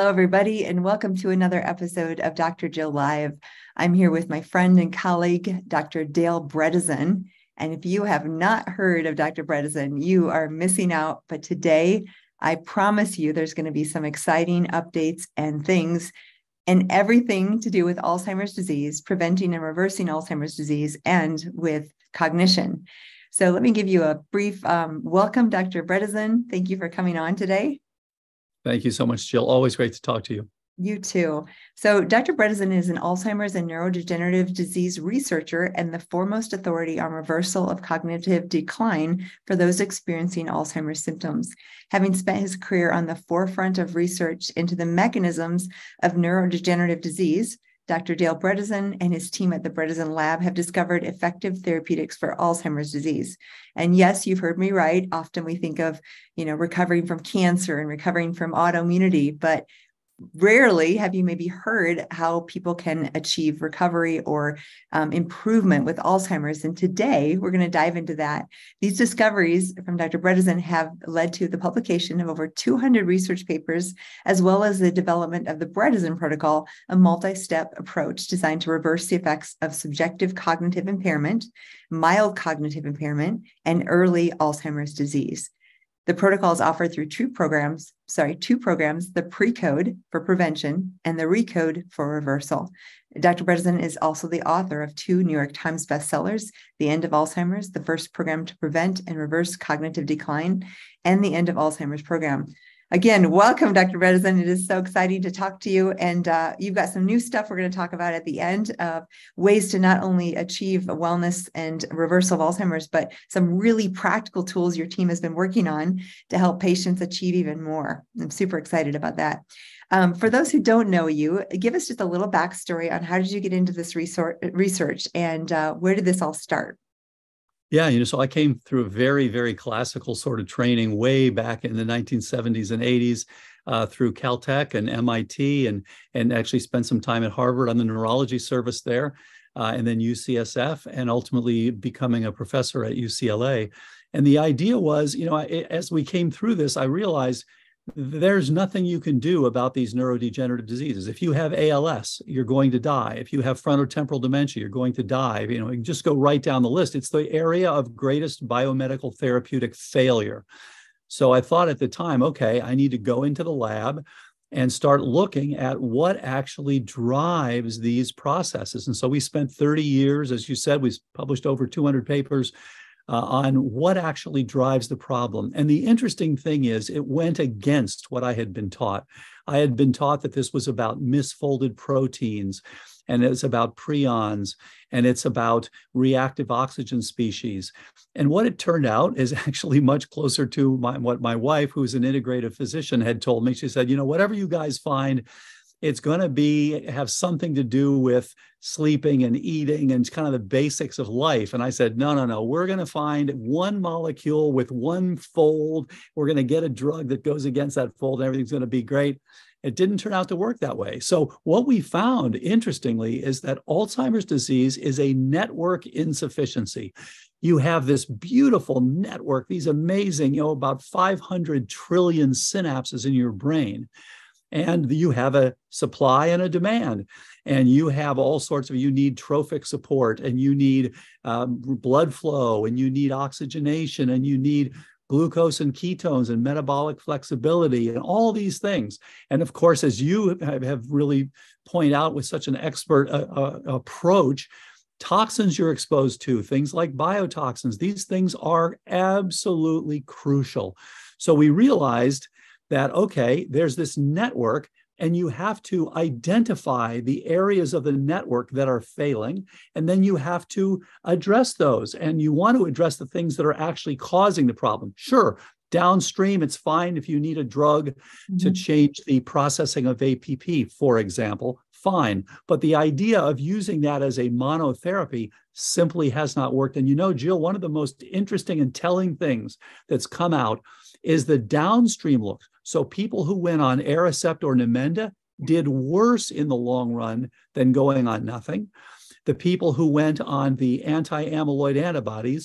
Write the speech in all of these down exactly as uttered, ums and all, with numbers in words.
Hello, everybody, and welcome to another episode of Doctor Jill Live. I'm here with my friend and colleague, Doctor Dale Bredesen. And if you have not heard of Doctor Bredesen, you are missing out. But today, I promise you, there's going to be some exciting updates and things and everything to do with Alzheimer's disease, preventing and reversing Alzheimer's disease, and with cognition. So let me give you a brief um, welcome, Doctor Bredesen. Thank you for coming on today. Thank you so much, Jill. Always great to talk to you. You too. So Doctor Bredesen is an Alzheimer's and neurodegenerative disease researcher and the foremost authority on reversal of cognitive decline for those experiencing Alzheimer's symptoms, having spent his career on the forefront of research into the mechanisms of neurodegenerative disease. Doctor Dale Bredesen and his team at the Bredesen Lab have discovered effective therapeutics for Alzheimer's disease. And yes, you've heard me right. Often we think of, you know, recovering from cancer and recovering from autoimmunity, but rarely have you maybe heard how people can achieve recovery or um, improvement with Alzheimer's. And today we're going to dive into that. These discoveries from Doctor Bredesen have led to the publication of over two hundred research papers, as well as the development of the Bredesen Protocol, a multi-step approach designed to reverse the effects of subjective cognitive impairment, mild cognitive impairment, and early Alzheimer's disease. The protocol is offered through two programs, sorry, two programs, the PreCODE for prevention and the ReCODE for reversal. Doctor Bredesen is also the author of two New York Times bestsellers, The End of Alzheimer's, the first program to prevent and reverse cognitive decline, and The End of Alzheimer's Program. Again, welcome, Doctor Bredesen. It is so exciting to talk to you. And uh, you've got some new stuff we're going to talk about at the end of ways to not only achieve wellness and reversal of Alzheimer's, but some really practical tools your team has been working on to help patients achieve even more. I'm super excited about that. Um, for those who don't know you, give us just a little backstory on how did you get into this research and uh, where did this all start? Yeah, you know, so I came through a very, very classical sort of training way back in the nineteen seventies and eighties uh, through Caltech and M I T, and and actually spent some time at Harvard on the neurology service there, uh, and then U C S F, and ultimately becoming a professor at U C L A. And the idea was, you know, I, as we came through this, I realized there's nothing you can do about these neurodegenerative diseases. If you have A L S, you're going to die. If you have frontotemporal dementia, you're going to die. You know, you just go right down the list. It's the area of greatest biomedical therapeutic failure. So I thought at the time, okay, I need to go into the lab and start looking at what actually drives these processes. And so we spent thirty years, as you said, we've published over two hundred papers Uh, on what actually drives the problem. And the interesting thing is it went against what I had been taught. I had been taught that this was about misfolded proteins, and it's about prions, and it's about reactive oxygen species. And what it turned out is actually much closer to my, what my wife, who's an integrative physician, had told me. She said, you know, whatever you guys find, it's going to be have something to do with sleeping and eating and kind of the basics of life. And I said, no, no, no, we're going to find one molecule with one fold. We're going to get a drug that goes against that fold, and everything's going to be great. It didn't turn out to work that way. So what we found, interestingly, is that Alzheimer's disease is a network insufficiency. You have this beautiful network, these amazing, you know, about five hundred trillion synapses in your brain. And you have a supply and a demand, and you have all sorts of, you need trophic support, and you need um, blood flow, and you need oxygenation, and you need glucose and ketones and metabolic flexibility and all these things. And of course, as you have really pointed out with such an expert uh, uh, approach, toxins you're exposed to, things like biotoxins, these things are absolutely crucial. So we realized that, okay, there's this network, and you have to identify the areas of the network that are failing, and then you have to address those. And you want to address the things that are actually causing the problem. Sure, downstream, it's fine if you need a drug mm-hmm. to change the processing of A P P, for example, fine. But the idea of using that as a monotherapy simply has not worked. And you know, Jill, one of the most interesting and telling things that's come out is the downstream look. So people who went on Aricept or Namenda did worse in the long run than going on nothing. The people who went on the anti-amyloid antibodies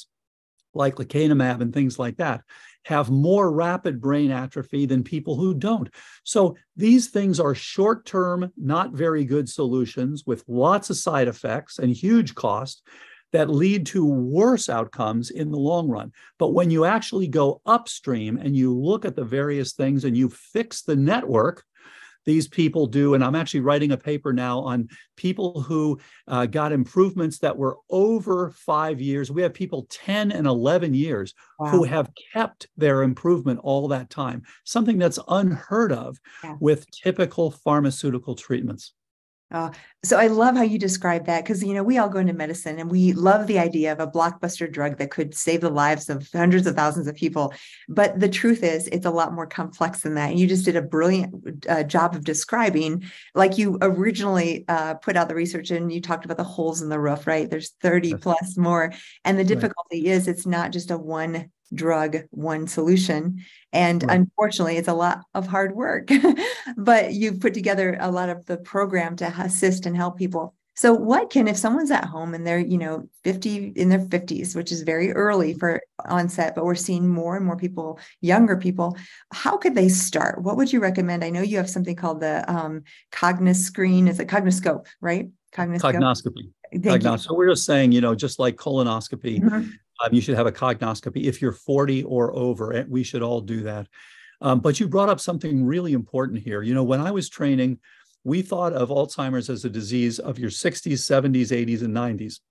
like lecanemab and things like that, have more rapid brain atrophy than people who don't. So these things are short-term, not very good solutions with lots of side effects and huge cost that lead to worse outcomes in the long run. But when you actually go upstream and you look at the various things and you fix the network, these people do, and I'm actually writing a paper now on people who uh, got improvements that were over five years. We have people ten and eleven years wow. who have kept their improvement all that time, something that's unheard of yeah. with typical pharmaceutical treatments. Uh, so I love how you describe that, because, you know, we all go into medicine and we love the idea of a blockbuster drug that could save the lives of hundreds of thousands of people. But the truth is, it's a lot more complex than that. And you just did a brilliant uh, job of describing, like you originally uh, put out the research and you talked about the holes in the roof, right? There's thirty plus more. And the difficulty right. is it's not just a one drug, one solution. And right. unfortunately, it's a lot of hard work, but you've put together a lot of the program to assist and help people. So what can, if someone's at home and they're, you know, fifty in their fifties, which is very early for onset, but we're seeing more and more people, younger people, how could they start? What would you recommend? I know you have something called the um, Cognos screen, is it Cognoscope, right? Cognoscope. Cognoscopy. Cognos- so we're just saying, you know, just like colonoscopy, mm-hmm. Um, you should have a cognoscopy if you're forty or over, and we should all do that. Um, but you brought up something really important here. You know, when I was training, we thought of Alzheimer's as a disease of your sixties, seventies, eighties, and nineties.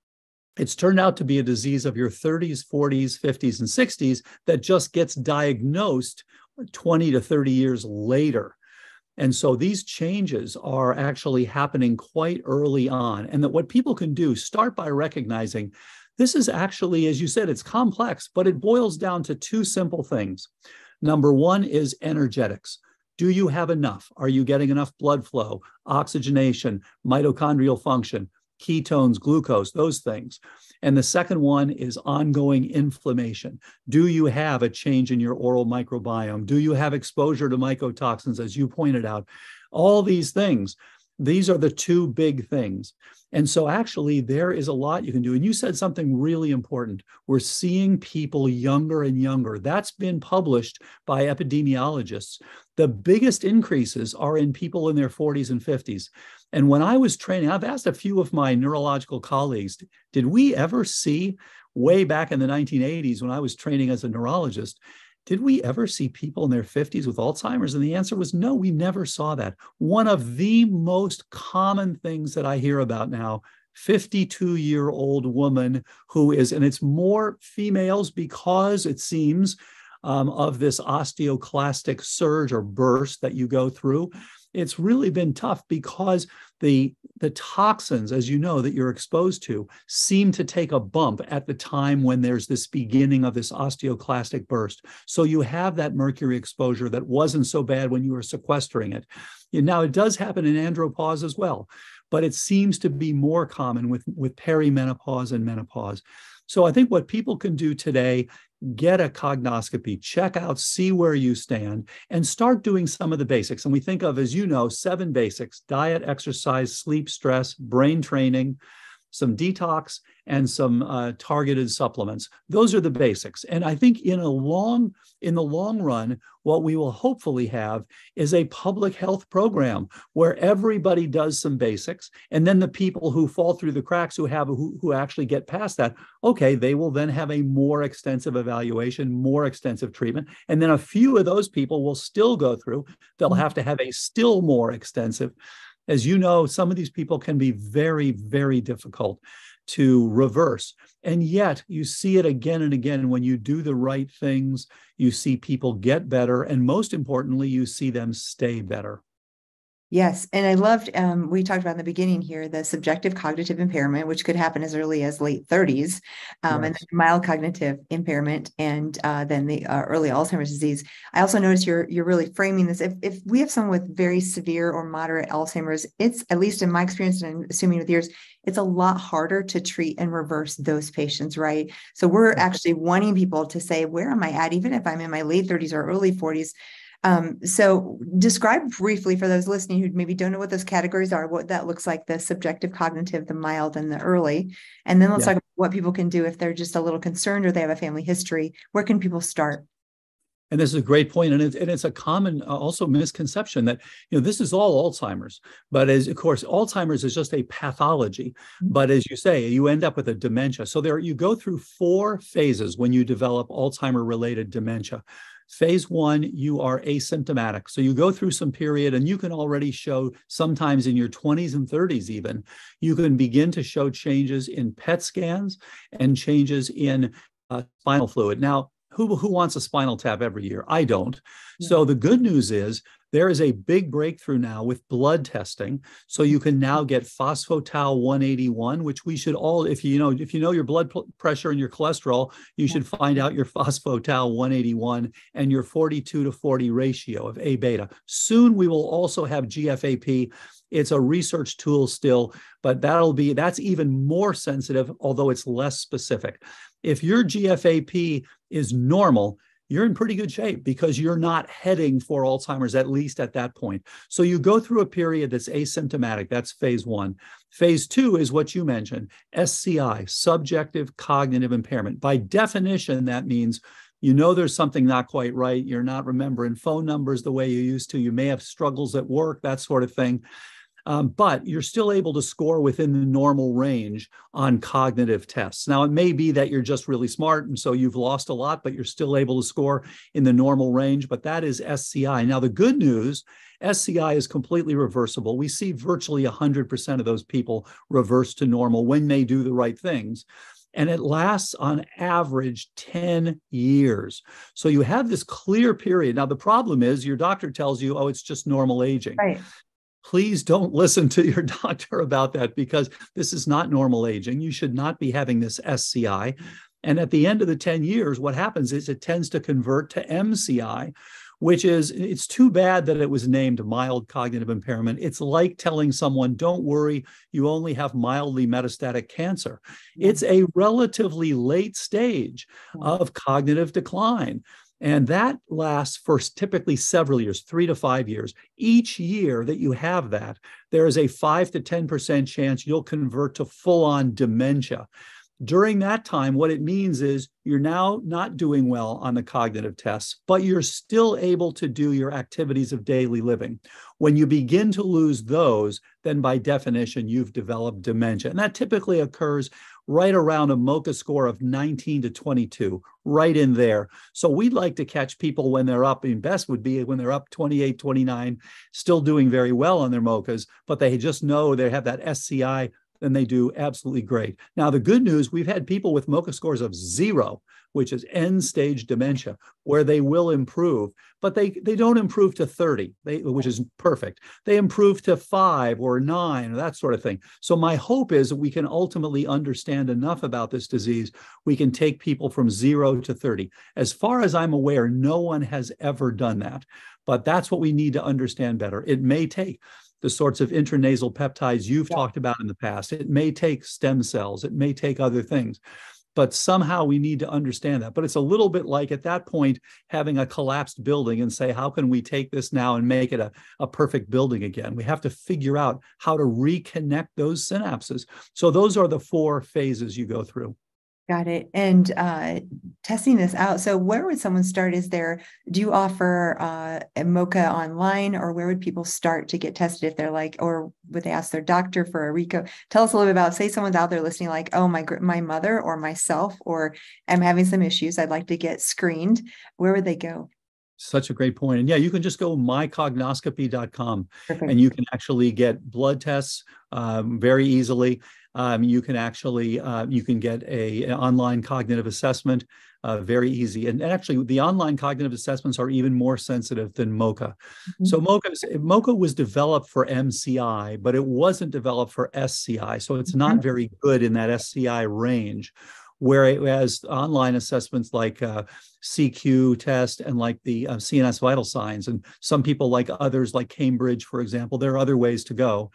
It's turned out to be a disease of your thirties, forties, fifties, and sixties that just gets diagnosed twenty to thirty years later. And so these changes are actually happening quite early on. And that what people can do, start by recognizing this is actually, as you said, it's complex, but it boils down to two simple things. Number one is energetics. Do you have enough? Are you getting enough blood flow, oxygenation, mitochondrial function, ketones, glucose, those things? And the second one is ongoing inflammation. Do you have a change in your oral microbiome? Do you have exposure to mycotoxins, as you pointed out? All these things. These are the two big things. And so actually there is a lot you can do. And you said something really important. We're seeing people younger and younger. That's been published by epidemiologists. The biggest increases are in people in their forties and fifties. And when I was training, I've asked a few of my neurological colleagues, did we ever see, way back in the nineteen eighties when I was training as a neurologist, did we ever see people in their fifties with Alzheimer's? And the answer was no, we never saw that. One of the most common things that I hear about now, fifty-two-year-old woman who is, and it's more females because it seems um, of this osteoclastic surge or burst that you go through. It's really been tough because the, the toxins, as you know, that you're exposed to seem to take a bump at the time when there's this beginning of this osteoclastic burst. So you have that mercury exposure that wasn't so bad when you were sequestering it. Now, it does happen in andropause as well, but it seems to be more common with, with perimenopause and menopause. So I think what people can do today, get a cognoscopy, check out, see where you stand, and start doing some of the basics. And we think of, as you know, seven basics: diet, exercise, sleep, stress, brain training, some detox, and some uh, targeted supplements. Those are the basics. And I think in a long, in the long run, what we will hopefully have is a public health program where everybody does some basics. And then the people who fall through the cracks, who have, who, who actually get past that, okay, they will then have a more extensive evaluation, more extensive treatment. And then a few of those people will still go through, they'll have to have a still more extensive. As you know, some of these people can be very, very difficult to reverse. And yet you see it again and again. When you do the right things, you see people get better. And most importantly, you see them stay better. Yes. And I loved, um, we talked about in the beginning here, the subjective cognitive impairment, which could happen as early as late thirties, um, yes. and then mild cognitive impairment, and uh, then the uh, early Alzheimer's disease. I also noticed you're you're really framing this. If, if we have someone with very severe or moderate Alzheimer's, it's, at least in my experience, and I'm assuming with yours, it's a lot harder to treat and reverse those patients, right? So we're actually wanting people to say, where am I at? Even if I'm in my late thirties or early forties, Um, so describe briefly for those listening who maybe don't know what those categories are, what that looks like, the subjective, cognitive, the mild, and the early. And then let's yeah. talk about what people can do if they're just a little concerned or they have a family history. Where can people start? And this is a great point, and it's, and it's a common uh, also misconception that, you know, this is all Alzheimer's, but as of course, Alzheimer's is just a pathology. But as you say, you end up with a dementia. So there, you go through four phases when you develop Alzheimer-related dementia. Phase one, you are asymptomatic. So you go through some period and you can already show sometimes in your twenties and thirties even, you can begin to show changes in P E T scans and changes in uh, spinal fluid. Now, Who, who wants a spinal tap every year? I don't. Yeah. So the good news is there is a big breakthrough now with blood testing. So you can now get phospho tau one eighty-one, which we should all, if you know, if you know your blood pressure and your cholesterol, you yeah. should find out your phospho tau one eighty-one and your forty-two to forty ratio of A beta. Soon we will also have G F A P. It's a research tool still, but that'll be, that's even more sensitive, although it's less specific. If your G F A P is normal, you're in pretty good shape because you're not heading for Alzheimer's, at least at that point. So you go through a period that's asymptomatic. That's phase one. Phase two is what you mentioned, S C I, subjective cognitive impairment. By definition, that means you know there's something not quite right. You're not remembering phone numbers the way you used to. You may have struggles at work, that sort of thing. Um, but you're still able to score within the normal range on cognitive tests. Now, it may be that you're just really smart, and so you've lost a lot, but you're still able to score in the normal range, but that is S C I. Now, the good news, S C I is completely reversible. We see virtually one hundred percent of those people reverse to normal when they do the right things. And it lasts on average ten years. So you have this clear period. Now, the problem is your doctor tells you, oh, it's just normal aging. Right. Please don't listen to your doctor about that because this is not normal aging. You should not be having this S C I. And at the end of the ten years, what happens is it tends to convert to M C I, which is, it's too bad that it was named mild cognitive impairment. It's like telling someone, don't worry, you only have mildly metastatic cancer. It's a relatively late stage of cognitive decline. And that lasts for typically several years, three to five years. Each year that you have that, there is a five to ten percent chance you'll convert to full-on dementia. During that time, what it means is you're now not doing well on the cognitive tests, but you're still able to do your activities of daily living. When you begin to lose those, then by definition, you've developed dementia. And that typically occurs right around a MOCA score of nineteen to twenty-two, right in there. So we'd like to catch people when they're up, and best would be when they're up twenty-eight, twenty-nine, still doing very well on their MOCAs, but they just know they have that S C I, then they do absolutely great. Now, the good news, we've had people with MOCA scores of zero, which is end-stage dementia, where they will improve, but they, they don't improve to thirty, they, which is perfect. They improve to five or nine, or that sort of thing. So my hope is that we can ultimately understand enough about this disease, we can take people from zero to thirty. As far as I'm aware, no one has ever done that, but that's what we need to understand better. It may take the sorts of intranasal peptides you've yeah. talked about in the past. It may take stem cells. It may take other things. But somehow we need to understand that. But it's a little bit like at that point, having a collapsed building and say, how can we take this now and make it a, a perfect building again? We have to figure out how to reconnect those synapses. So those are the four phases you go through. Got it. And uh, testing this out. So where would someone start? Is there, do you offer uh, a MOCA online, or where would people start to get tested if they're like, or would they ask their doctor for a ReCODE? Tell us a little bit about, say someone's out there listening like, oh, my, my mother or myself, or I'm having some issues. I'd like to get screened. Where would they go? Such a great point. And yeah, you can just go my cognoscopy dot com and you can actually get blood tests um, very easily. Um, you can actually, uh, you can get a, an online cognitive assessment, uh, very easy. And actually the online cognitive assessments are even more sensitive than MOCA. Mm-hmm. So MOCA, MOCA was developed for M C I, but it wasn't developed for S C I. So it's mm-hmm. not very good in that S C I range. Whereas online assessments like uh, C Q test and like the uh, C N S vital signs, and some people like others like Cambridge, for example, there are other ways to go.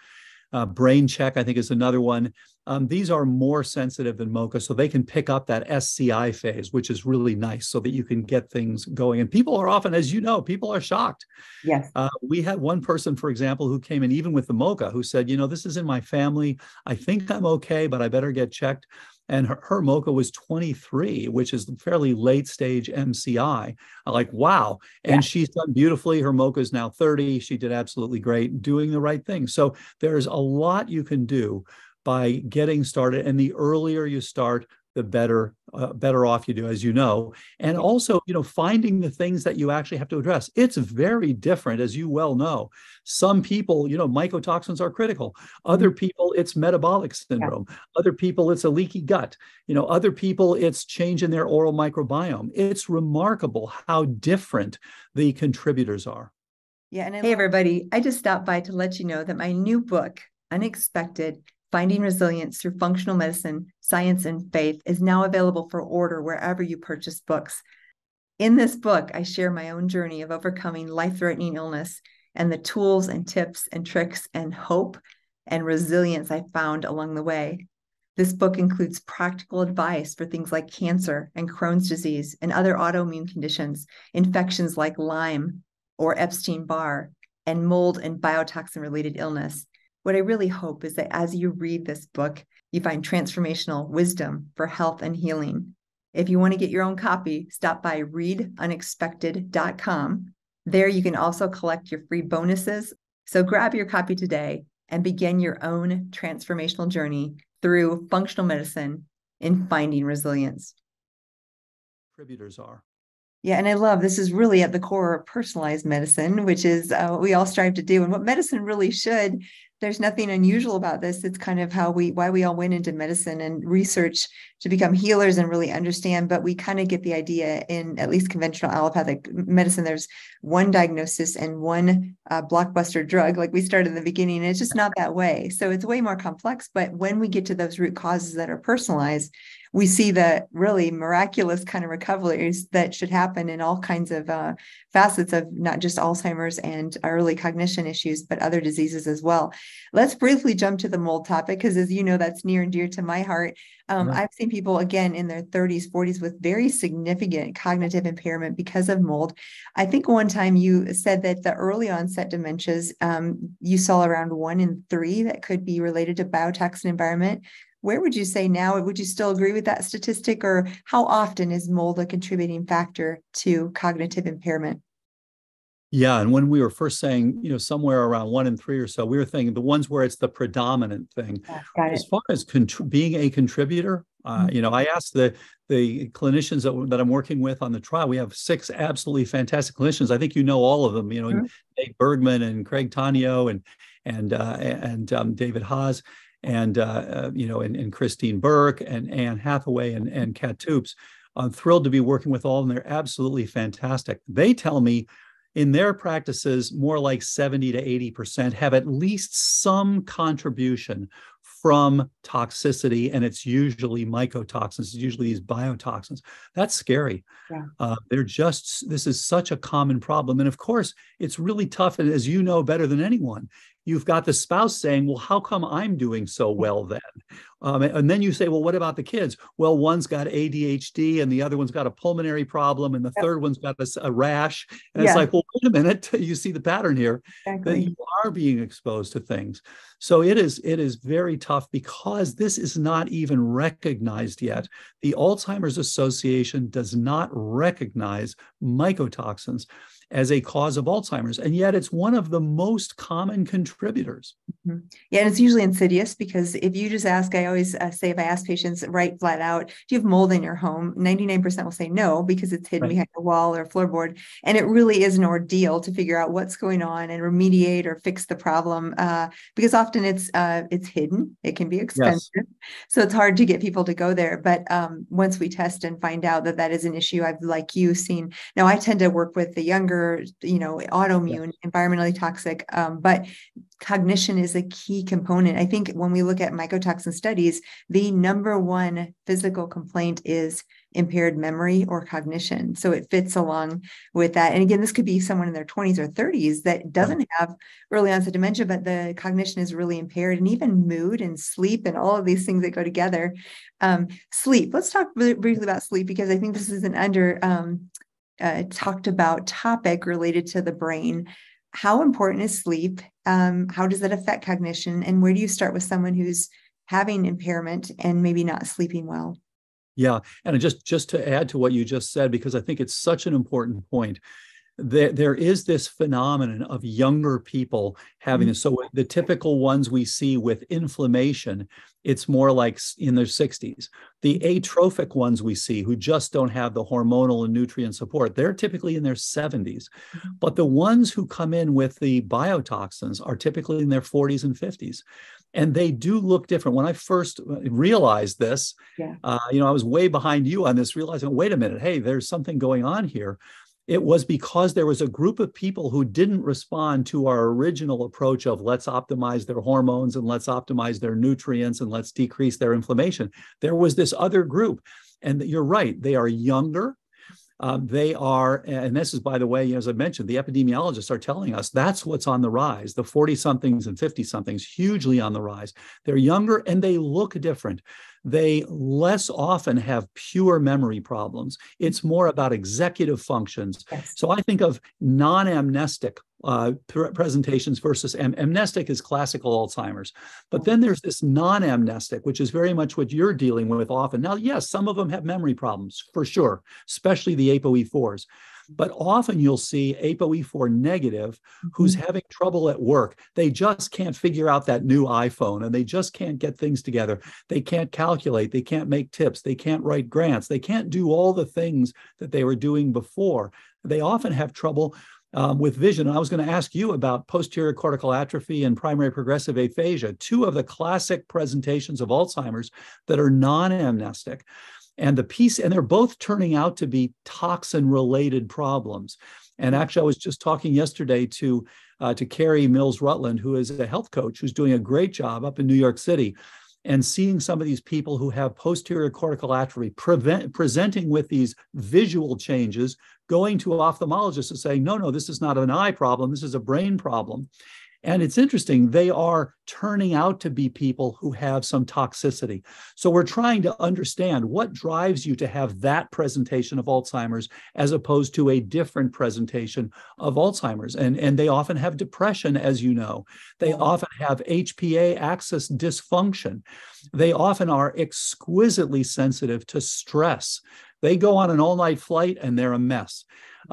Uh, brain check, I think, is another one. Um, these are more sensitive than MOCA, so they can pick up that S C I phase, which is really nice, so that you can get things going. And people are often, as you know, people are shocked. Yes. Uh, we had one person, for example, who came in even with the MOCA, who said, you know, this is in my family. I think I'm okay, but I better get checked. And her, her MOCA was twenty-three, which is fairly late stage M C I. I'm like, wow. And yeah. she's done beautifully. Her MOCA is now thirty. She did absolutely great, doing the right thing. So there's a lot you can do by getting started. And the earlier you start, the better, uh, better off you do, as you know. And also, you know, finding the things that you actually have to address. It's very different, as you well know. Some people, you know, mycotoxins are critical. Other people, it's metabolic syndrome. Yeah. Other people, it's a leaky gut. You know, other people, it's change in their oral microbiome. It's remarkable how different the contributors are. Yeah. And I hey, everybody, I just stopped by to let you know that my new book, Unexpected: Finding Resilience Through Functional Medicine, Science, and Faith, is now available for order wherever you purchase books. In this book, I share my own journey of overcoming life-threatening illness and the tools and tips and tricks and hope and resilience I found along the way. This book includes practical advice for things like cancer and Crohn's disease and other autoimmune conditions, infections like Lyme or Epstein-Barr, and mold and biotoxin-related illness. What I really hope is that as you read this book, you find transformational wisdom for health and healing. If you want to get your own copy, stop by read unexpected dot com. There you can also collect your free bonuses. So grab your copy today and begin your own transformational journey through functional medicine in finding resilience. Contributors are. Yeah, and I love this is really at the core of personalized medicine, which is uh, what we all strive to do and what medicine really should. There's nothing unusual about this. It's kind of how we, why we all went into medicine and research to become healers and really understand, but we kind of get the idea in at least conventional allopathic medicine, there's one diagnosis and one uh, blockbuster drug, like we started in the beginning, and it's just not that way. So it's way more complex, but when we get to those root causes that are personalized, we see the really miraculous kind of recoveries that should happen in all kinds of uh, facets of not just Alzheimer's and early cognition issues, but other diseases as well. Let's briefly jump to the mold topic, because as you know, that's near and dear to my heart. Um, right. I've seen people, again, in their thirties, forties with very significant cognitive impairment because of mold. I think one time you said that the early onset dementias, um, you saw around one in three that could be related to biotoxin environment. Where would you say now? Would you still agree with that statistic, or how often is mold a contributing factor to cognitive impairment? Yeah, and when we were first saying, you know, somewhere around one in three or so, we were thinking the ones where it's the predominant thing. Yeah, got it. As far as contr- being a contributor, Uh, you know, I asked the the clinicians that, that I'm working with on the trial. We have six absolutely fantastic clinicians. I think you know all of them. You know, sure. Dave Bergman and Craig Tanio and and uh, and um, David Haas and uh, uh, you know and, and Christine Burke and Anne Hathaway and and Kat Toops. I'm thrilled to be working with all of them. They're absolutely fantastic. They tell me in their practices, more like seventy to eighty percent have at least some contribution from toxicity, and it's usually mycotoxins, it's usually these biotoxins. That's scary. Yeah. Uh, they're just, this is such a common problem. And of course, it's really tough. And as you know better than anyone, you've got the spouse saying, well, how come I'm doing so well then? Um, and then you say, well, what about the kids? Well, one's got A D H D and the other one's got a pulmonary problem and the yep. third one's got a, a rash. And yeah. it's like, well, wait a minute, you see the pattern here, exactly. that you are being exposed to things. So it is, it is very tough because this is not even recognized yet. The Alzheimer's Association does not recognize mycotoxins as a cause of Alzheimer's, and yet it's one of the most common contributors. Mm-hmm. Yeah, and it's usually insidious because if you just ask, I always uh, say, if I ask patients right flat out, do you have mold in your home? ninety-nine percent will say no because it's hidden right. behind a wall or a floorboard, and it really is an ordeal to figure out what's going on and remediate or fix the problem uh, because often it's uh, it's hidden. It can be expensive, yes. so it's hard to get people to go there. But um, once we test and find out that that is an issue, I've like you seen. Now I tend to work with the younger, you know, autoimmune, yeah. environmentally toxic, um, but cognition is a key component. I think when we look at mycotoxin studies, the number one physical complaint is impaired memory or cognition. So it fits along with that. And again, this could be someone in their twenties or thirties that doesn't have early onset dementia, but the cognition is really impaired, and even mood and sleep and all of these things that go together. Um, sleep. Let's talk really briefly about sleep, because I think this is an under um, uh, talked about topic related to the brain. How important is sleep? Um, how does that affect cognition? And where do you start with someone who's having impairment and maybe not sleeping well? Yeah. And just, just to add to what you just said, because I think it's such an important point, there, there is this phenomenon of younger people having this. So the typical ones we see with inflammation, it's more like in their sixties. The atrophic ones we see who just don't have the hormonal and nutrient support, they're typically in their seventies. But the ones who come in with the biotoxins are typically in their forties and fifties. And they do look different. When I first realized this, yeah. uh, you know, I was way behind you on this, realizing, wait a minute, hey, there's something going on here. It was because there was a group of people who didn't respond to our original approach of let's optimize their hormones and let's optimize their nutrients and let's decrease their inflammation. There was this other group. And you're right, they are younger. Um, they are, and this is, by the way, you know, as I mentioned, the epidemiologists are telling us that's what's on the rise. The forty-somethings and fifty-somethings, hugely on the rise. They're younger and they look different. They less often have pure memory problems. It's more about executive functions. Yes. So I think of non-amnestic uh, pre presentations versus am amnestic is classical Alzheimer's. But then there's this non-amnestic, which is very much what you're dealing with often. Now, yes, some of them have memory problems, for sure, especially the A P O E fours. But often you'll see A P O E four negative who's having trouble at work. They just can't figure out that new iPhone, and they just can't get things together. They can't calculate. They can't make tips. They can't write grants. They can't do all the things that they were doing before. They often have trouble um, with vision. And I was going to ask you about posterior cortical atrophy and primary progressive aphasia, two of the classic presentations of Alzheimer's that are non-amnestic. And the piece, and they're both turning out to be toxin-related problems. And actually, I was just talking yesterday to uh, to Carrie Mills Rutland, who is a health coach who's doing a great job up in New York City, and seeing some of these people who have posterior cortical atrophy prevent, presenting with these visual changes, going to an ophthalmologist and saying, no, no, this is not an eye problem. This is a brain problem. And it's interesting, they are turning out to be people who have some toxicity. So we're trying to understand what drives you to have that presentation of Alzheimer's as opposed to a different presentation of Alzheimer's. And, and they often have depression, as you know. They often have H P A axis dysfunction. They often are exquisitely sensitive to stress. They go on an all-night flight and they're a mess.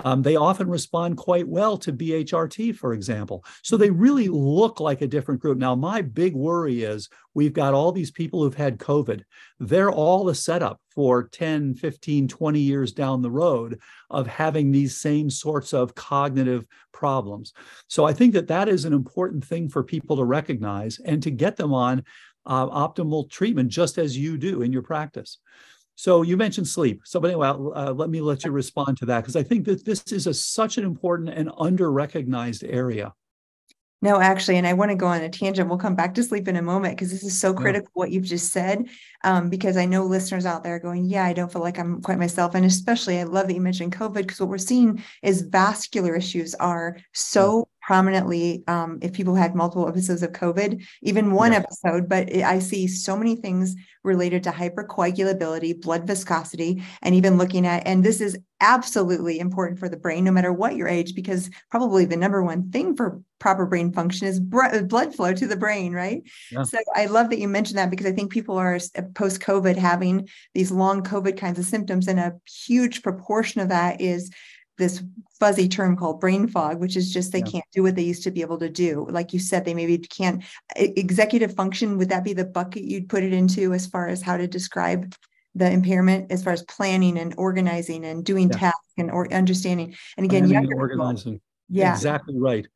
Um, they often respond quite well to B H R T, for example. So they really look like a different group. Now, my big worry is we've got all these people who've had COVID. They're all the setup for ten, fifteen, twenty years down the road of having these same sorts of cognitive problems. So I think that that is an important thing for people to recognize and to get them on uh, optimal treatment, just as you do in your practice. So you mentioned sleep. So but anyway, uh, let me let you respond to that, because I think that this is a, such an important and under-recognized area. No, actually, and I want to go on a tangent. We'll come back to sleep in a moment, because this is so critical, yeah. What you've just said, um, because I know listeners out there are going, yeah, I don't feel like I'm quite myself. And especially I love that you mentioned COVID, because what we're seeing is vascular issues are so yeah. prominently, um, if people had multiple episodes of COVID, even one yeah. episode, but it, I see so many things related to hypercoagulability, blood viscosity, and even looking at, and this is absolutely important for the brain, no matter what your age, because probably the number one thing for proper brain function is blood flow to the brain, right? Yeah. So I love that you mentioned that, because I think people are post-COVID having these long COVID kinds of symptoms, and a huge proportion of that is this fuzzy term called brain fog, which is just they yeah. can't do what they used to be able to do. Like you said, they maybe can't. Executive function, would that be the bucket you'd put it into as far as how to describe the impairment, as far as planning and organizing and doing yeah. tasks and or understanding? And again, younger and organizing. People, yeah, exactly right.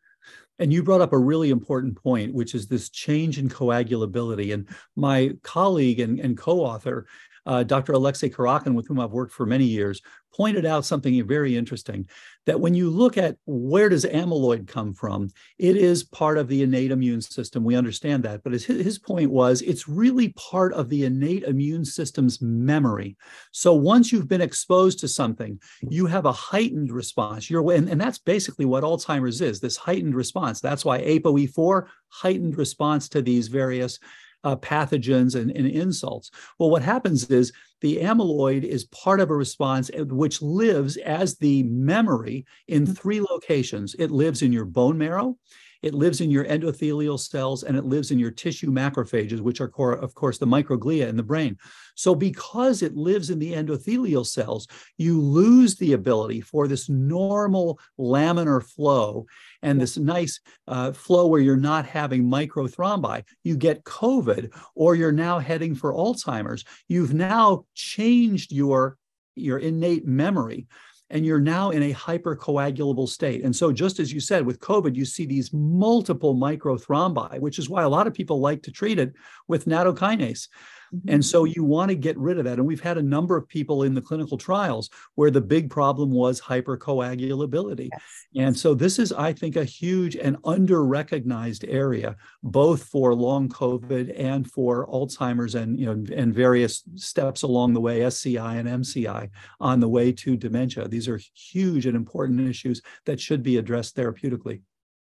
And you brought up a really important point, which is this change in coagulability. And my colleague and, and co-author, uh, Doctor Alexei Karakin, with whom I've worked for many years, pointed out something very interesting, that when you look at where does amyloid come from, it is part of the innate immune system. We understand that. But his, his point was, it's really part of the innate immune system's memory. So once you've been exposed to something, you have a heightened response. You're, and, and that's basically what Alzheimer's is, this heightened response. That's why A P O E four, heightened response to these various Uh, pathogens and, and insults. Well, what happens is the amyloid is part of a response which lives as the memory in three locations. It lives in your bone marrow, it lives in your endothelial cells, and it lives in your tissue macrophages, which are, core, of course, the microglia in the brain. So because it lives in the endothelial cells, you lose the ability for this normal laminar flow and this nice uh, flow where you're not having microthrombi. You get COVID, or you're now heading for Alzheimer's. You've now changed your, your innate memory, and you're now in a hypercoagulable state. And so just as you said, with COVID, you see these multiple microthrombi, which is why a lot of people like to treat it with natokinase. And so you want to get rid of that. And we've had a number of people in the clinical trials where the big problem was hypercoagulability. Yes. And so this is, I think, a huge and under-recognized area, both for long COVID and for Alzheimer's and, you know, and various steps along the way, S C I and M C I, on the way to dementia. These are huge and important issues that should be addressed therapeutically.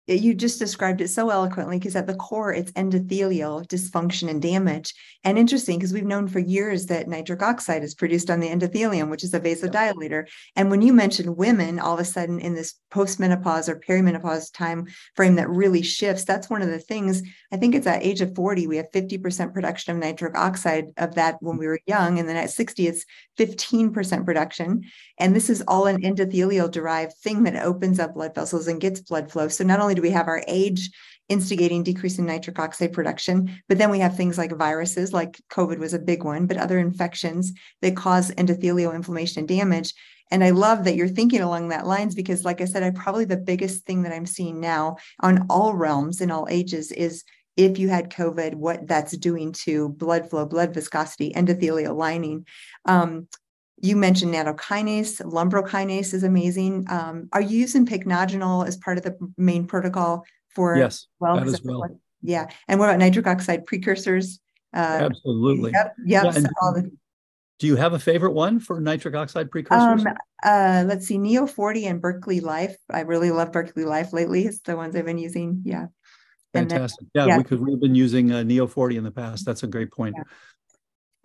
You just described it so eloquently, because at the core, it's endothelial dysfunction and damage. And interesting, because we've known for years that nitric oxide is produced on the endothelium, which is a vasodilator. And when you mentioned women, all of a sudden in this postmenopause or perimenopause time frame that really shifts, that's one of the things. I think it's at age of forty, we have fifty percent production of nitric oxide of that when we were young. And then at sixty, it's fifteen percent production. And this is all an endothelial derived thing that opens up blood vessels and gets blood flow. So not only do we have our age instigating decrease in nitric oxide production, but then we have things like viruses, like COVID was a big one, but other infections that cause endothelial inflammation and damage. And I love that you're thinking along that lines, because like I said, I probably the biggest thing that I'm seeing now on all realms in all ages is if you had COVID, what that's doing to blood flow, blood viscosity, endothelial lining. Um, You mentioned natokinase, lumbrokinase is amazing. Um, are you using pycnogenol as part of the main protocol for? Yes, well, that as well. What, yeah. And what about nitric oxide precursors? Uh, Absolutely. Yep. yep yeah, so all the, do you have a favorite one for nitric oxide precursors? Um, uh, let's see, Neo forty and Berkeley Life. I really love Berkeley Life lately. It's the ones I've been using. Yeah. Fantastic. Then, yeah, yeah, we could, we've been using uh, Neo forty in the past. That's a great point. Yeah.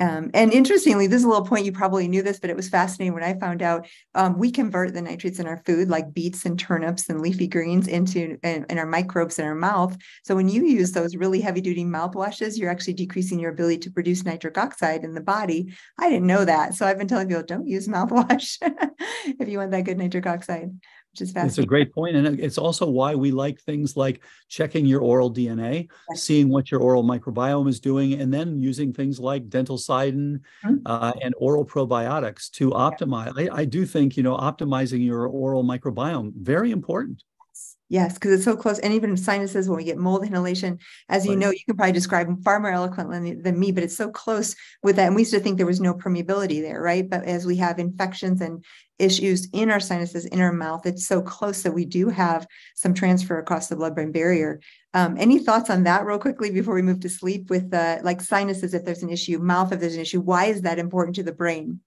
Um, and interestingly, this is a little point, you probably knew this, but it was fascinating when I found out um, we convert the nitrates in our food, like beets and turnips and leafy greens, into in, in our microbes in our mouth. So when you use those really heavy duty mouthwashes, you're actually decreasing your ability to produce nitric oxide in the body. I didn't know that. So I've been telling people, don't use mouthwash if you want that good nitric oxide. Which is it's a great point. And it's also why we like things like checking your oral D N A, yes. seeing what your oral microbiome is doing, and then using things like dentalcidin mm-hmm. uh, and oral probiotics to optimize. Yeah. I, I do think, you know, optimizing your oral microbiome, very important. Yes, because it's so close. And even sinuses, when we get mold inhalation, as you right. know, you can probably describe far more eloquently than me, but it's so close with that. And we used to think there was no permeability there, right? But as we have infections and issues in our sinuses, in our mouth, it's so close that we do have some transfer across the blood-brain barrier. Um, any thoughts on that real quickly before we move to sleep with uh, like sinuses, if there's an issue, mouth, if there's an issue, why is that important to the brain?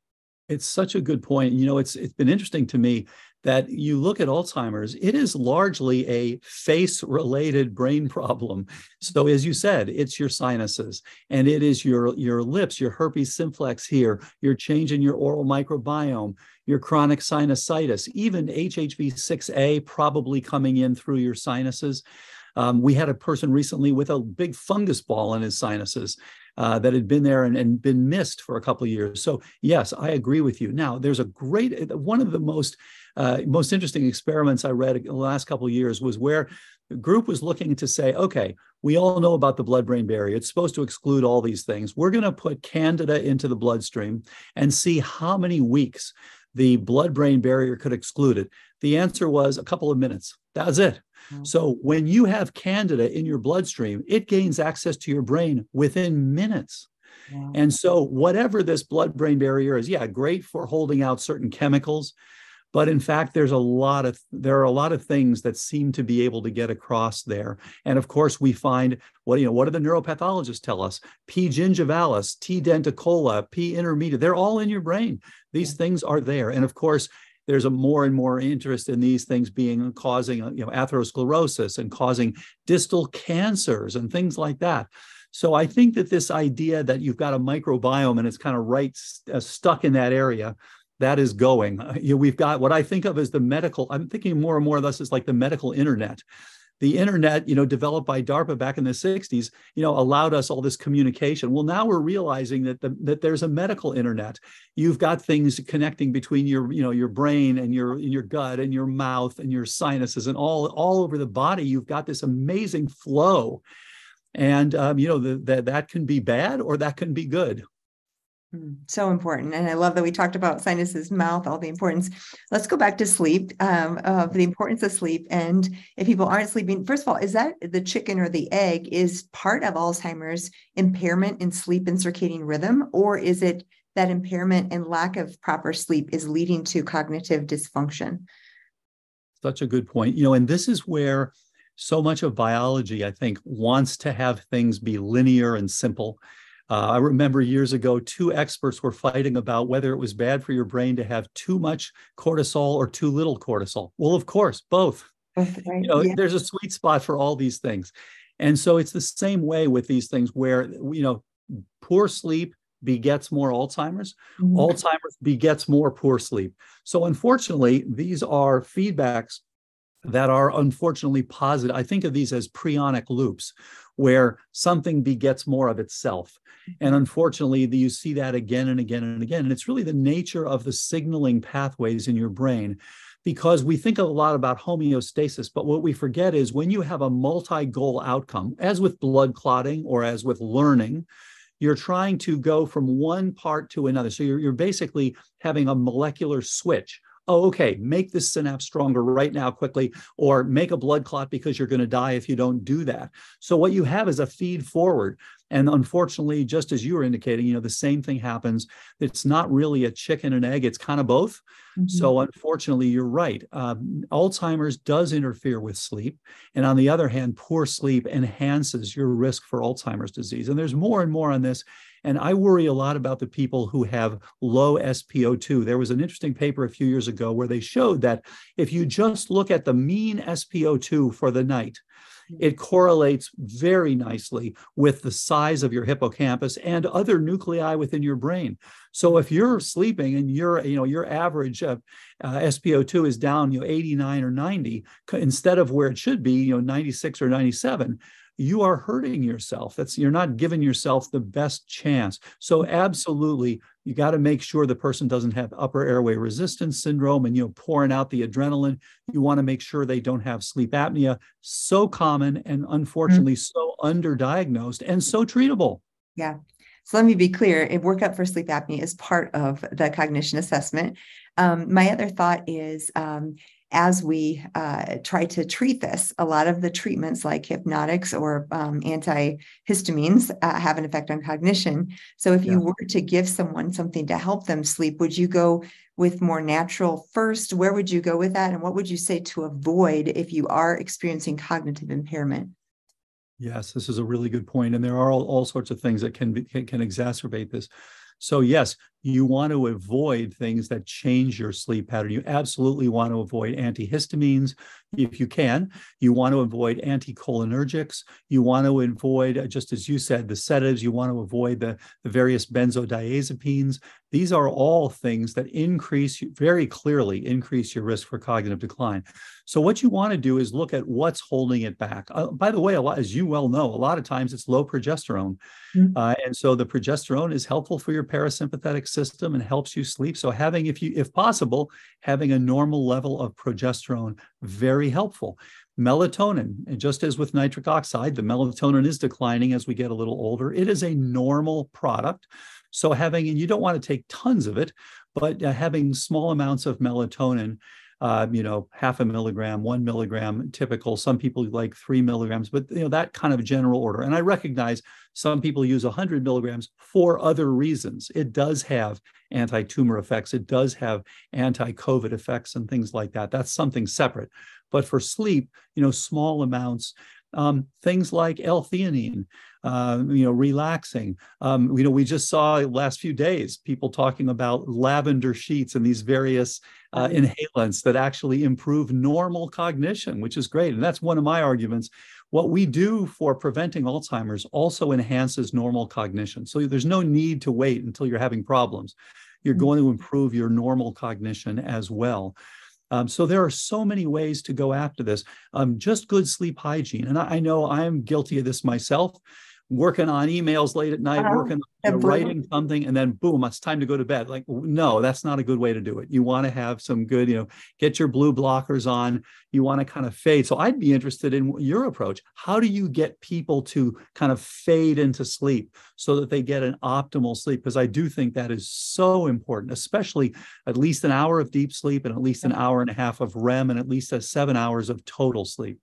It's such a good point. You know, it's it's been interesting to me that you look at Alzheimer's, it is largely a face-related brain problem. So as you said, it's your sinuses, and it is your, your lips, your herpes simplex here, your change in your oral microbiome, your chronic sinusitis, even H H V six A probably coming in through your sinuses. Um, we had a person recently with a big fungus ball in his sinuses uh, that had been there and, and been missed for a couple of years. So yes, I agree with you. Now, there's a great, one of the most uh, most interesting experiments I read in the last couple of years was where the group was looking to say, okay, we all know about the blood-brain barrier. It's supposed to exclude all these things. We're going to put Candida into the bloodstream and see how many weeks the blood-brain barrier could exclude it. The answer was a couple of minutes. That was it. Mm-hmm. So when you have Candida in your bloodstream, it gains access to your brain within minutes. Wow. And so whatever this blood-brain barrier is, yeah, great for holding out certain chemicals, but in fact, there's a lot of there are a lot of things that seem to be able to get across there. And of course, we find what you know. What do the neuropathologists tell us? P. gingivalis, T. denticola, P. intermedia. They're all in your brain. These things are there. And of course, there's a more and more interest in these things being causing you know atherosclerosis and causing distal cancers and things like that. So I think that this idea that you've got a microbiome and it's kind of right uh, stuck in that area, that is going. Uh, you know, we've got what I think of as the medical, I'm thinking more and more of this is like the medical internet. The internet, you know, developed by DARPA back in the sixties, you know, allowed us all this communication. Well, now we're realizing that the, that there's a medical internet. You've got things connecting between your, you know, your brain and your your gut and your mouth and your sinuses and all all over the body. You've got this amazing flow. And, um, you know, the, the, that can be bad or that can be good. So important. And I love that we talked about sinuses, mouth, all the importance. Let's go back to sleep, um, of the importance of sleep. And if people aren't sleeping, first of all, is that the chicken or the egg is part of Alzheimer's impairment in sleep and circadian rhythm? Or is it that impairment and lack of proper sleep is leading to cognitive dysfunction? Such a good point. You know, and this is where so much of biology, I think, wants to have things be linear and simple. Uh, I remember years ago, two experts were fighting about whether it was bad for your brain to have too much cortisol or too little cortisol. Well, of course, both. Right. You know, yeah. There's a sweet spot for all these things. And so it's the same way with these things where, you know, poor sleep begets more Alzheimer's. Mm-hmm. Alzheimer's begets more poor sleep. So unfortunately, these are feedbacks that are unfortunately positive. I think of these as prionic loops, where something begets more of itself. And unfortunately, you see that again and again and again. And it's really the nature of the signaling pathways in your brain, because we think a lot about homeostasis, but what we forget is when you have a multi-goal outcome, as with blood clotting or as with learning, you're trying to go from one part to another. So you're, you're basically having a molecular switch. Oh, okay, make this synapse stronger right now quickly, or make a blood clot because you're going to die if you don't do that. So what you have is a feed forward. And unfortunately, just as you were indicating, you know, the same thing happens. It's not really a chicken and egg. It's kind of both. Mm-hmm. So unfortunately, you're right. Um, Alzheimer's does interfere with sleep. And on the other hand, poor sleep enhances your risk for Alzheimer's disease. And there's more and more on this. And I worry a lot about the people who have low S P O two. There was an interesting paper a few years ago where they showed that if you just look at the mean S P O two for the night, it correlates very nicely with the size of your hippocampus and other nuclei within your brain. So if you're sleeping and your, you know, your average uh, uh, S P O two is down, you know, eighty-nine or ninety, instead of where it should be, you know, ninety-six or ninety-seven, you are hurting yourself. That's, you're not giving yourself the best chance. So absolutely, you got to make sure the person doesn't have upper airway resistance syndrome and, you know, pouring out the adrenaline. You want to make sure they don't have sleep apnea, so common and unfortunately mm-hmm. so underdiagnosed and so treatable. Yeah. So let me be clear, a workup for sleep apnea is part of the cognition assessment. Um, my other thought is, um, as we uh, try to treat this, a lot of the treatments like hypnotics or um, antihistamines uh, have an effect on cognition. So if yeah. you were to give someone something to help them sleep, would you go with more natural first? Where would you go with that? And what would you say to avoid if you are experiencing cognitive impairment? Yes, this is a really good point. And there are all, all sorts of things that can, be, can, can exacerbate this. So yes, you want to avoid things that change your sleep pattern. You absolutely want to avoid antihistamines if you can. You want to avoid anticholinergics. You want to avoid, just as you said, the sedatives. You want to avoid the, the various benzodiazepines. These are all things that increase, very clearly increase your risk for cognitive decline. So what you want to do is look at what's holding it back. Uh, by the way, a lot, as you well know, a lot of times it's low progesterone. Mm-hmm. uh, and so the progesterone is helpful for your parasympathetic system and helps you sleep. So having, if you, if possible, having a normal level of progesterone, very helpful. Melatonin, and just as with nitric oxide, the melatonin is declining as we get a little older. It is a normal product. So having, and you don't want to take tons of it, but uh, having small amounts of melatonin um, you know, half a milligram, one milligram, typical. Some people like three milligrams, but you know, that kind of general order. And I recognize some people use one hundred milligrams for other reasons. It does have anti-tumor effects. It does have anti-COVID effects and things like that. That's something separate. But for sleep, you know, small amounts, um, things like L-theanine, uh, you know, relaxing. Um, you know, we just saw last few days people talking about lavender sheets and these various uh, inhalants that actually improve normal cognition, which is great. And that's one of my arguments. What we do for preventing Alzheimer's also enhances normal cognition. So there's no need to wait until you're having problems. You're going to improve your normal cognition as well. Um, so there are so many ways to go after this. Um, just good sleep hygiene. And I, I know I'm guilty of this myself, working on emails late at night, um, working you know, writing something, and then boom, it's time to go to bed. Like, no, that's not a good way to do it. You want to have some good, you know, get your blue blockers on. You want to kind of fade. So I'd be interested in your approach. How do you get people to kind of fade into sleep so that they get an optimal sleep? Because I do think that is so important, especially at least an hour of deep sleep and at least an hour and a half of R E M and at least a seven hours of total sleep.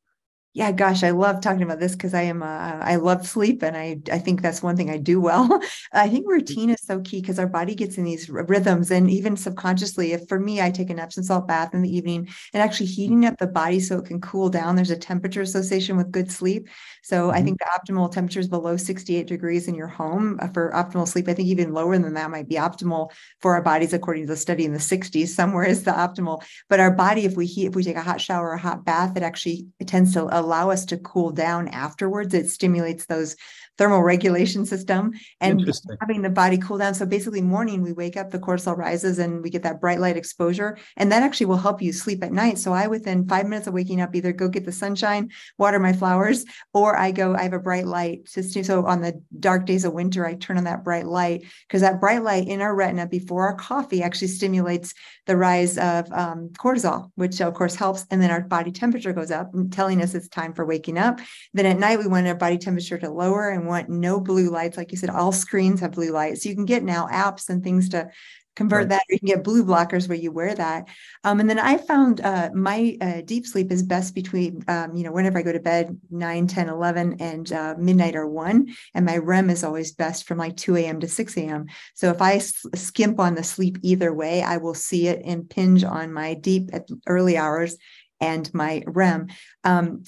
Yeah, gosh, I love talking about this because I am, uh, I love sleep. And I, I think that's one thing I do well. I think routine is so key because our body gets in these rhythms. And even subconsciously, if for me, I take an Epsom salt bath in the evening and actually heating up the body so it can cool down. There's a temperature association with good sleep. So mm-hmm. I think the optimal temperature is below sixty-eight degrees in your home for optimal sleep. I think even lower than that might be optimal for our bodies, according to the study in the sixties, somewhere is the optimal. But our body, if we heat, if we take a hot shower or a hot bath, it actually it tends to allow us to cool down afterwards. It stimulates those thermal regulation system and having the body cool down. So basically morning, we wake up, the cortisol rises and we get that bright light exposure. And that actually will help you sleep at night. So I, within five minutes of waking up, either go get the sunshine, water my flowers, or I go, I have a bright light system. So on the dark days of winter, I turn on that bright light because that bright light in our retina before our coffee actually stimulates the rise of um, cortisol, which of course helps. And then our body temperature goes up, telling us it's time for waking up. Then at night, we want our body temperature to lower and want no blue lights. Like you said, all screens have blue lights. So you can get now apps and things to convert that, or you can get blue blockers where you wear that. Um, and then I found uh, my uh, deep sleep is best between, um, you know, whenever I go to bed, nine, ten, eleven, and uh, midnight or one. And my R E M is always best from like two a.m. to six a.m. So if I skimp on the sleep either way, I will see it impinge on my deep at early hours and my R E M. Um,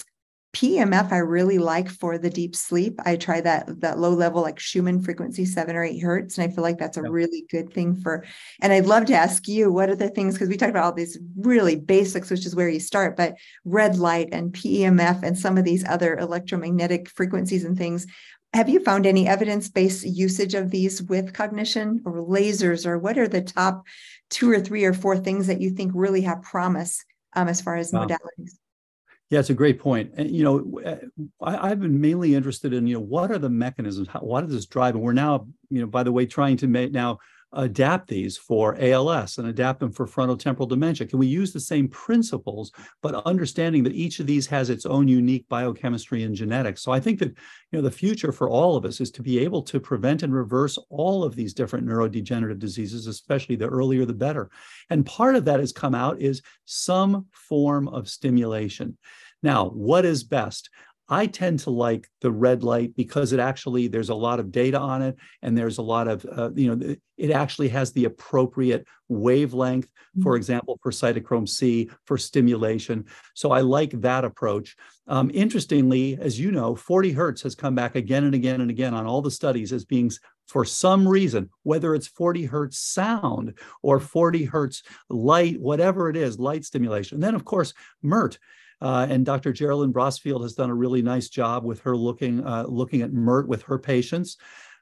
P M F, I really like for the deep sleep. I try that that low level, like Schumann frequency, seven or eight hertz. And I feel like that's a really good thing for, and I'd love to ask you, what are the things, because we talked about all these really basics, which is where you start, but red light and P M F and some of these other electromagnetic frequencies and things. Have you found any evidence-based usage of these with cognition or lasers, or what are the top two or three or four things that you think really have promise um, as far as wow. modalities? Yeah, it's a great point. And, you know, I, I've been mainly interested in, you know, what are the mechanisms? How, what does this drive? And we're now, you know, by the way, trying to make now adapt these for A L S and adapt them for frontotemporal dementia. Can we use the same principles, but understanding that each of these has its own unique biochemistry and genetics? So I think that, you know, the future for all of us is to be able to prevent and reverse all of these different neurodegenerative diseases, especially the earlier, the better. And part of that has come out is some form of stimulation. Now, what is best? I tend to like the red light because it actually, there's a lot of data on it, and there's a lot of, uh, you know, it actually has the appropriate wavelength, for example, for cytochrome C, for stimulation. So I like that approach. Um, interestingly, as you know, forty hertz has come back again and again and again on all the studies as being, for some reason, whether it's forty hertz sound or forty hertz light, whatever it is, light stimulation. And then, of course, MERT. Uh, and Doctor Geraldine Brosfield has done a really nice job with her looking uh, looking at MERT with her patients.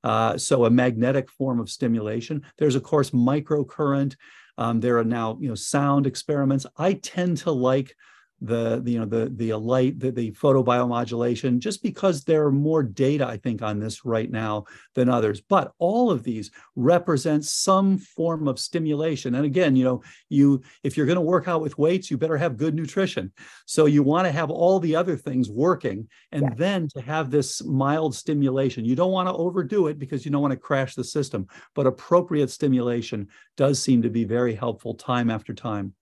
Uh, so a magnetic form of stimulation. There's, of course, microcurrent. Um, there are now, you know, sound experiments. I tend to like the, the you know, the, the light, the, the photobiomodulation, just because there are more data, I think, on this right now than others. But all of these represent some form of stimulation. And again, you know, you, if you're going to work out with weights, you better have good nutrition. So you want to have all the other things working, and yeah. then to have this mild stimulation. You don't want to overdo it because you don't want to crash the system, but appropriate stimulation does seem to be very helpful time after time.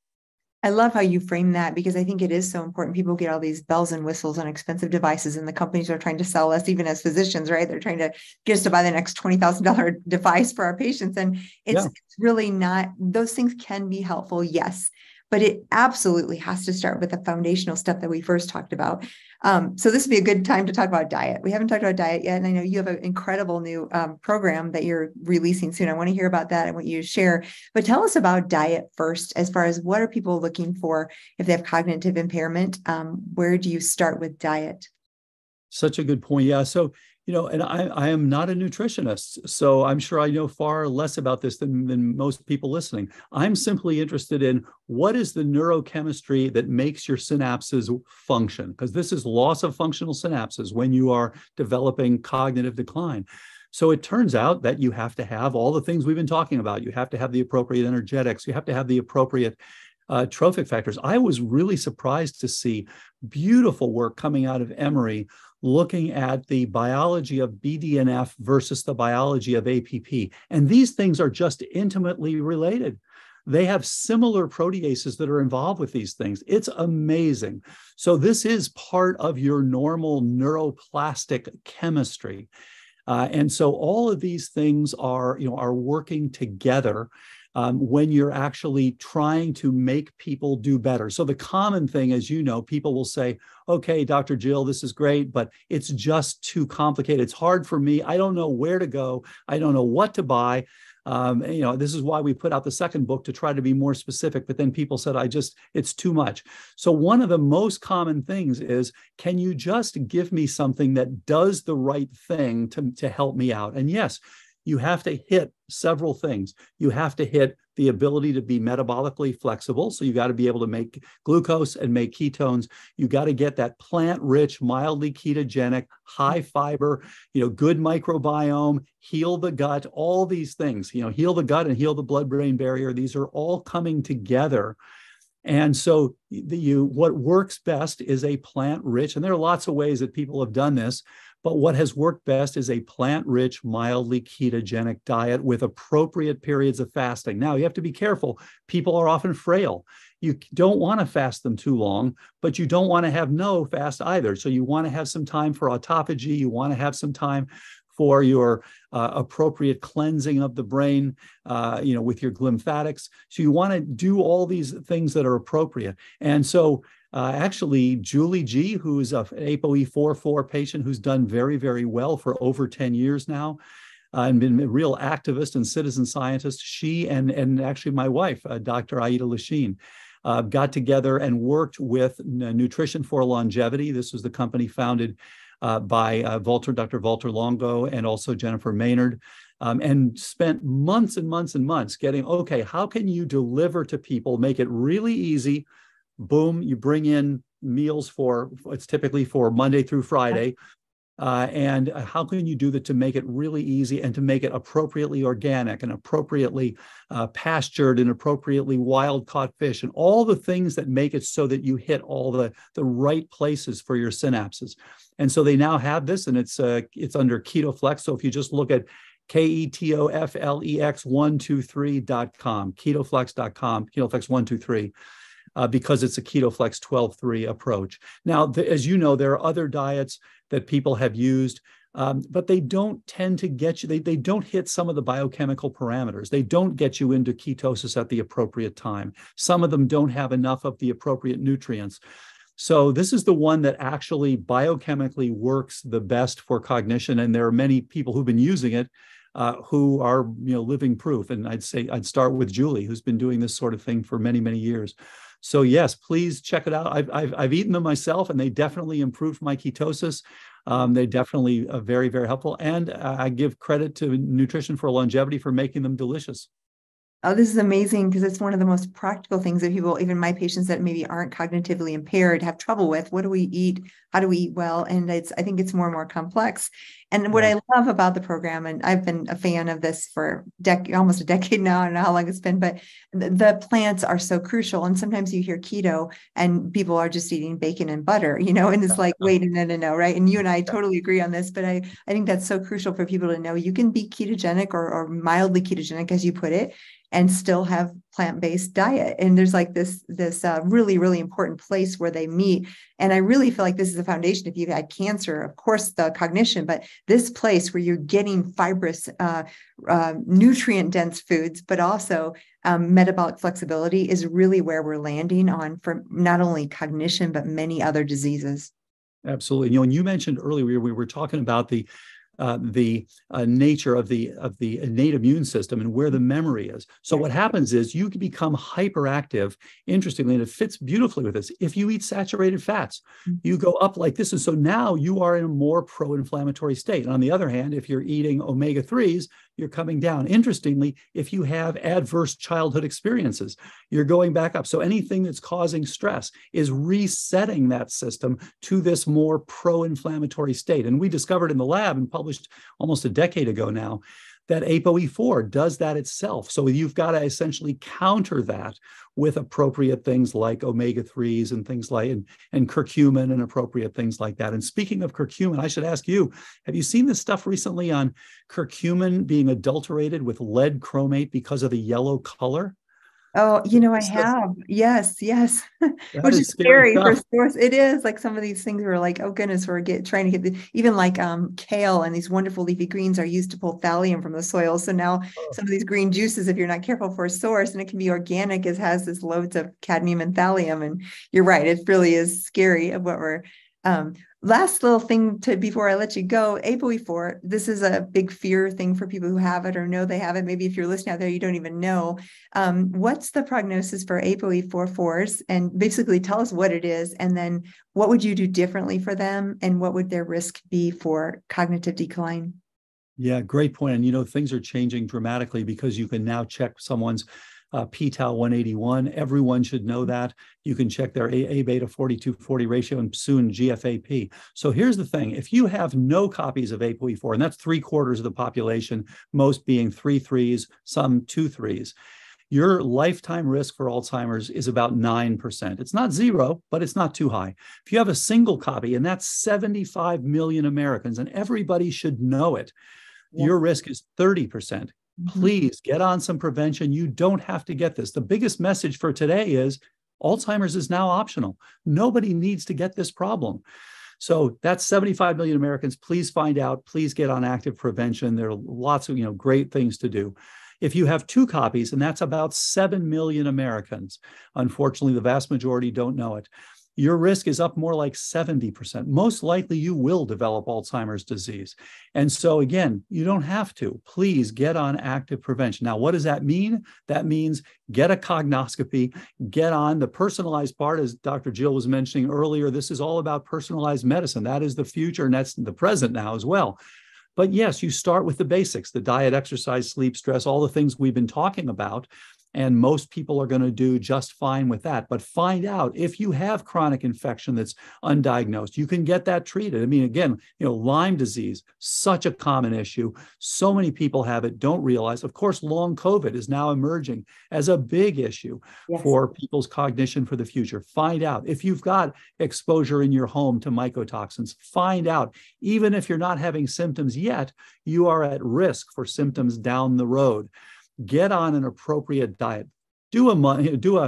I love how you frame that, because I think it is so important. People get all these bells and whistles on expensive devices, and the companies are trying to sell us, even as physicians, right? They're trying to get us to buy the next twenty thousand dollars device for our patients. And it's, yeah. it's really not, those things can be helpful, yes, but it absolutely has to start with the foundational stuff that we first talked about. Um, so this would be a good time to talk about diet. We haven't talked about diet yet, and I know you have an incredible new um, program that you're releasing soon. I want to hear about that. I want you to share, but tell us about diet first, as far as what are people looking for if they have cognitive impairment? Um, where do you start with diet? Such a good point. Yeah. So, you know, and I, I am not a nutritionist, so I'm sure I know far less about this than, than most people listening. I'm simply interested in what is the neurochemistry that makes your synapses function, because this is loss of functional synapses when you are developing cognitive decline. So it turns out that you have to have all the things we've been talking about. You have to have the appropriate energetics. You have to have the appropriate uh, trophic factors. I was really surprised to see beautiful work coming out of Emory looking at the biology of B D N F versus the biology of A P P. And these things are just intimately related. They have similar proteases that are involved with these things. It's amazing. So this is part of your normal neuroplastic chemistry. Uh, and so all of these things are, you know, are working together Um, when you're actually trying to make people do better. So the common thing, as you know, people will say, okay, Doctor Jill, this is great, but it's just too complicated. It's hard for me. I don't know where to go. I don't know what to buy. Um, and, you know, this is why we put out the second book to try to be more specific. But then people said, I just, it's too much. So one of the most common things is, can you just give me something that does the right thing to, to help me out? And yes, you have to hit several things. You have to hit the ability to be metabolically flexible. So you got to be able to make glucose and make ketones. You got to get that plant-rich, mildly ketogenic, high fiber, you know, good microbiome, heal the gut, all these things, you know, heal the gut and heal the blood-brain barrier. These are all coming together. And so the, you, what works best is a plant-rich, and there are lots of ways that people have done this, but what has worked best is a plant-rich, mildly ketogenic diet with appropriate periods of fasting. Now, you have to be careful. People are often frail. You don't want to fast them too long, but you don't want to have no fast either. So you want to have some time for autophagy. You want to have some time for your uh, appropriate cleansing of the brain, uh, you know, with your glymphatics. So you want to do all these things that are appropriate. And so Uh, actually, Julie G, who is an A P O E four four patient who's done very, very well for over ten years now, uh, and been a real activist and citizen scientist, she and, and actually my wife, uh, Doctor Aida Lachine, uh, got together and worked with Nutrition for Longevity. This was the company founded uh, by uh, Walter, Doctor Walter Longo, and also Jennifer Maynard. Um, and spent months and months and months getting, okay, how can you deliver to people, make it really easy? Boom, you bring in meals for, it's typically for Monday through Friday. Uh, and how can you do that to make it really easy and to make it appropriately organic and appropriately uh, pastured and appropriately wild caught fish and all the things that make it so that you hit all the, the right places for your synapses. And so they now have this, and it's uh, it's under KetoFlex. So if you just look at K E T O F L E X one two three dot com, ketoflex dot com, ketoflex one two three. Uh, because it's a KetoFlex twelve three approach. Now, the, as you know, there are other diets that people have used, um, but they don't tend to get you, they, they don't hit some of the biochemical parameters. They don't get you into ketosis at the appropriate time. Some of them don't have enough of the appropriate nutrients. So this is the one that actually biochemically works the best for cognition. And there are many people who've been using it Uh, who are, you know, living proof. And I'd say I'd start with Julie, who's been doing this sort of thing for many, many years. So yes, please check it out. I've, I've, I've eaten them myself, and they definitely improved my ketosis. Um, they definitely are very, very helpful. And I give credit to Nutrition for Longevity for making them delicious. Oh, this is amazing, because it's one of the most practical things that people, even my patients that maybe aren't cognitively impaired, have trouble with. What do we eat? How do we eat well? And it's, I think it's more and more complex. And what I love about the program, and I've been a fan of this for dec- almost a decade now, I don't know how long it's been, but th- the plants are so crucial. And sometimes you hear keto and people are just eating bacon and butter, you know, and it's like, wait, no, no, no, right? And you and I totally agree on this, but I, I think that's so crucial for people to know you can be ketogenic or, or mildly ketogenic, as you put it, and still have plant-based diet. And there's like this, this uh, really, really important place where they meet. And I really feel like this is the foundation. If you've had cancer, of course, the cognition, but this place where you're getting fibrous, uh, uh, nutrient-dense foods, but also um, metabolic flexibility is really where we're landing on for not only cognition, but many other diseases. Absolutely. You know, and you mentioned earlier, we were talking about the Uh, the uh, nature of the of the innate immune system and where the memory is. So what happens is you can become hyperactive, interestingly, and it fits beautifully with this. If you eat saturated fats, you go up like this. And so now you are in a more pro-inflammatory state. And on the other hand, if you're eating omega threes, you're coming down. Interestingly, if you have adverse childhood experiences, you're going back up. So anything that's causing stress is resetting that system to this more pro-inflammatory state. And we discovered in the lab and published almost a decade ago now, that A P O E four does that itself. So you've got to essentially counter that with appropriate things like omega threes and things like, and, and curcumin and appropriate things like that. And speaking of curcumin, I should ask you, have you seen this stuff recently on curcumin being adulterated with lead chromate because of the yellow color? Oh, you know, I have. Yes, yes. Which is scary for stores. It is like some of these things were like, oh, goodness, we're get, trying to get the, even like um, kale and these wonderful leafy greens are used to pull thallium from the soil. So now oh. some of these green juices, if you're not careful for a source, and it can be organic, it has this loads of cadmium and thallium. And you're right. It really is scary of what we're um last little thing to before I let you go, A P O E four, this is a big fear thing for people who have it or know they have it. Maybe if you're listening out there, you don't even know. Um, what's the prognosis for A P O E four fours? And basically tell us what it is, and then what would you do differently for them, and what would their risk be for cognitive decline? Yeah, great point. And, you know, things are changing dramatically because you can now check someone's Uh, p tau one eighty-one. Everyone should know that. You can check their A, A beta forty-two forty ratio and soon G F A P. So here's the thing. If you have no copies of A P O E four, and that's three quarters of the population, most being three threes, some two threes, your lifetime risk for Alzheimer's is about nine percent. It's not zero, but it's not too high. If you have a single copy, and that's seventy-five million Americans, and everybody should know it, yeah. your risk is thirty percent. Please get on some prevention. You don't have to get this. The biggest message for today is Alzheimer's is now optional. Nobody needs to get this problem. So that's seventy-five million Americans. Please find out. Please get on active prevention. There are lots of, you know, great things to do. If you have two copies, and that's about seven million Americans, unfortunately, the vast majority don't know it. Your risk is up more like seventy percent. Most likely you will develop Alzheimer's disease. And so again, you don't have to. Please get on active prevention. Now, what does that mean? That means get a cognoscopy, get on the personalized part, as Doctor Jill was mentioning earlier. This is all about personalized medicine. That is the future, and that's the present now as well. But yes, you start with the basics, the diet, exercise, sleep, stress, all the things we've been talking about. And most people are going to do just fine with that. But find out if you have chronic infection that's undiagnosed, you can get that treated. I mean, again, you know, Lyme disease, such a common issue. So many people have it, don't realize. Of course, long COVID is now emerging as a big issue yes. for people's cognition for the future. Find out if you've got exposure in your home to mycotoxins. Find out, even if you're not having symptoms yet, you are at risk for symptoms down the road. Get on an appropriate diet. Do a month, do a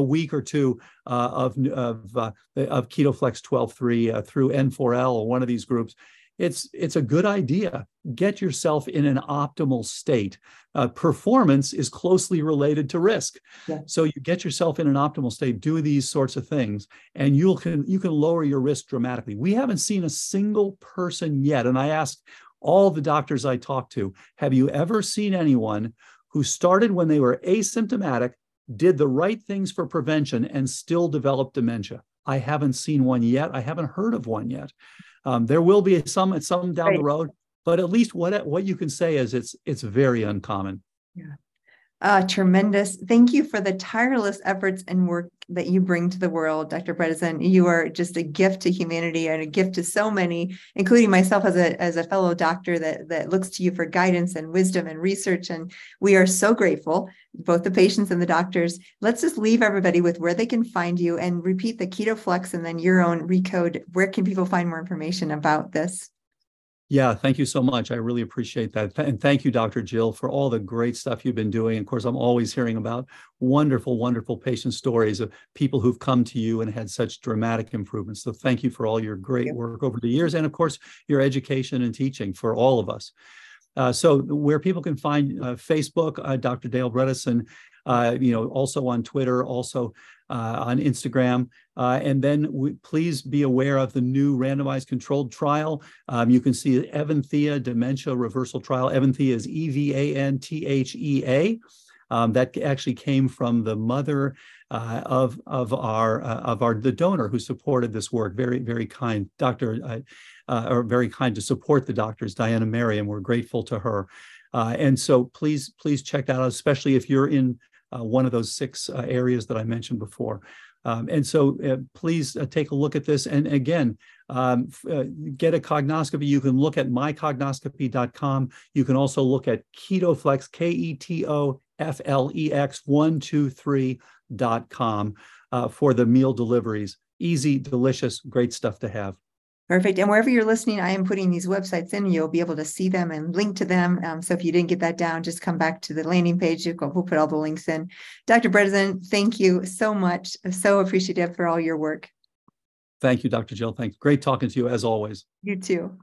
a week or two uh, of of uh, of KetoFlex twelve three uh, through N four L or one of these groups. It's it's a good idea. Get yourself in an optimal state. Uh, performance is closely related to risk, yeah. so you get yourself in an optimal state. Do these sorts of things, and you can you can lower your risk dramatically. We haven't seen a single person yet, and I asked all the doctors I talked to, have you ever seen anyone who started when they were asymptomatic, did the right things for prevention, and still developed dementia? I haven't seen one yet. I haven't heard of one yet. Um, there will be some some down right. the road, but at least what what you can say is it's it's very uncommon. Yeah, uh, tremendous. Thank you for the tireless efforts and work that you bring to the world, Doctor Bredesen. You are just a gift to humanity and a gift to so many, including myself as a, as a fellow doctor that, that looks to you for guidance and wisdom and research. And we are so grateful, both the patients and the doctors. Let's just leave everybody with where they can find you and repeat the KetoFlex and then your own ReCODE. Where can people find more information about this? Yeah, thank you so much. I really appreciate that. And thank you, Doctor Jill, for all the great stuff you've been doing. Of course, I'm always hearing about wonderful, wonderful patient stories of people who've come to you and had such dramatic improvements. So thank you for all your great work over the years. And of course, your education and teaching for all of us. Uh, so where people can find uh, Facebook, uh, Doctor Dale Bredesen, uh, you know, also on Twitter, also uh, on Instagram. Uh, and then we, please be aware of the new randomized controlled trial. Um, you can see Evanthea Dementia Reversal Trial. Evanthea is E V A N T H E A. Um, that actually came from the mother uh, of of our uh, of our the donor who supported this work. Very very kind doctor, uh, uh, or very kind to support the doctors, Diana Mary, and we're grateful to her. Uh, and so please please check that out, especially if you're in uh, one of those six uh, areas that I mentioned before. Um, and so uh, please uh, take a look at this. And again, um, uh, get a cognoscopy. You can look at my cognoscopy dot com. You can also look at KetoFlex, K E T O F L E X one two three dot com uh, for the meal deliveries. Easy, delicious, great stuff to have. Perfect. And wherever you're listening, I am putting these websites in. You'll be able to see them and link to them. Um, so if you didn't get that down, just come back to the landing page. We'll put all the links in. Doctor Bredesen, thank you so much. I'm so appreciative for all your work. Thank you, Doctor Jill. Thanks. Great talking to you as always. You too.